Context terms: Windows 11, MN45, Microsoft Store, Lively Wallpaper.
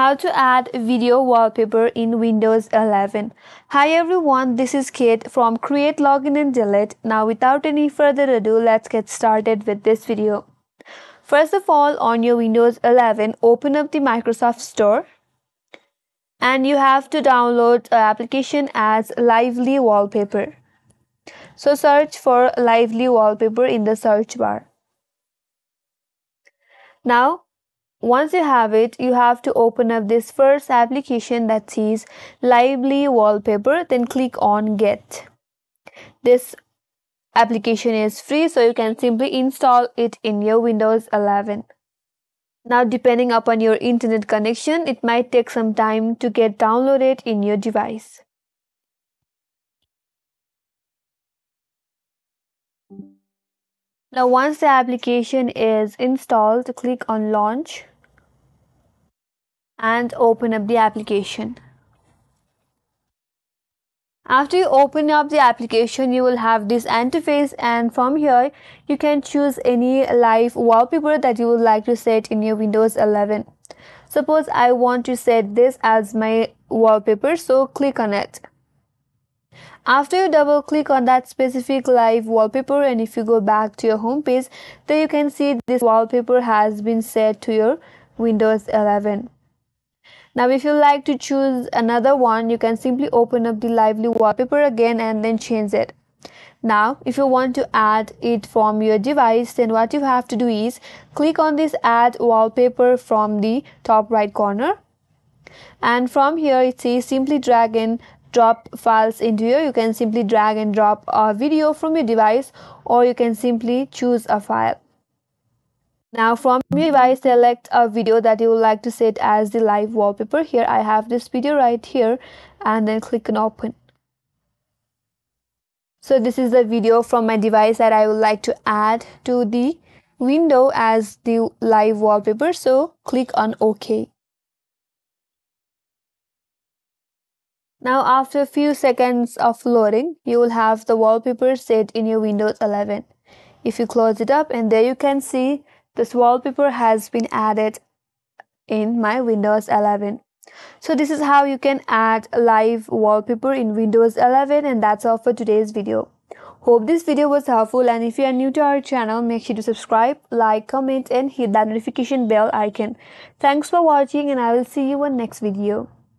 How to add video wallpaper in Windows 11. Hi everyone, this is Kate from Create, Login and Delete. Now without any further ado, let's get started with this video. First of all, on your Windows 11, open up the Microsoft Store and you have to download an application as Lively Wallpaper. So search for Lively Wallpaper in the search bar. Now, once you have it, you have to open up this first application that says Lively Wallpaper, then click on Get. This application is free, so you can simply install it in your Windows 11. Now, depending upon your internet connection, it might take some time to get downloaded in your device. Now, once the application is installed, click on Launch and open up the application. After you open up the application, you will have this interface, and from here you can choose any live wallpaper that you would like to set in your Windows 11. Suppose I want to set this as my wallpaper, so click on it. After you double click on that specific live wallpaper, and if you go back to your home page, then you can see this wallpaper has been set to your Windows 11. Now, if you like to choose another one, you can simply open up the Lively Wallpaper again and then change it. Now, if you want to add it from your device, then what you have to do is click on this Add Wallpaper from the top right corner, and from here it says simply drag and drop files into here. You can simply drag and drop a video from your device, or you can simply choose a file. Now from your device, select a video that you would like to set as the live wallpaper. Here I have this video right here, and then click on Open. So this is the video from my device that I would like to add to the window as the live wallpaper, so click on OK. Now, after a few seconds of loading, you will have the wallpaper set in your Windows 11. If you close it up, and there you can see this wallpaper has been added in my Windows 11. So this is how you can add live wallpaper in Windows 11, and that's all for today's video. Hope this video was helpful, and if you are new to our channel, make sure to subscribe, like, comment and hit that notification bell icon. Thanks for watching, and I will see you on next video.